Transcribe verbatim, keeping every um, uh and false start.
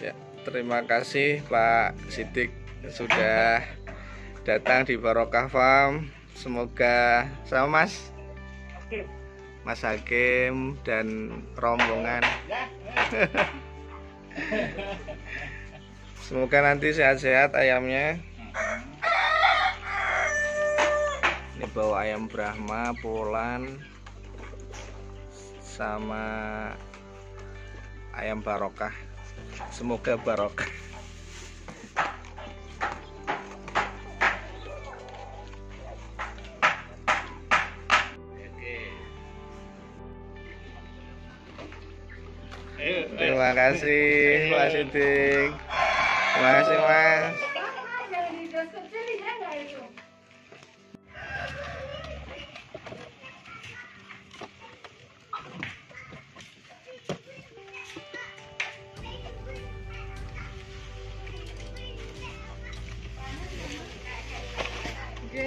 Ya, terima kasih Pak Sidik sudah datang di Barokah Farm. Semoga sama Mas Mas Hakim dan rombongan. Semoga nanti sehat-sehat ayamnya. Ini bawa ayam Brahma Poland sama ayam barokah. Semoga barokah. Terima kasih Pak Sidik. Terima kasih Mas. Oke,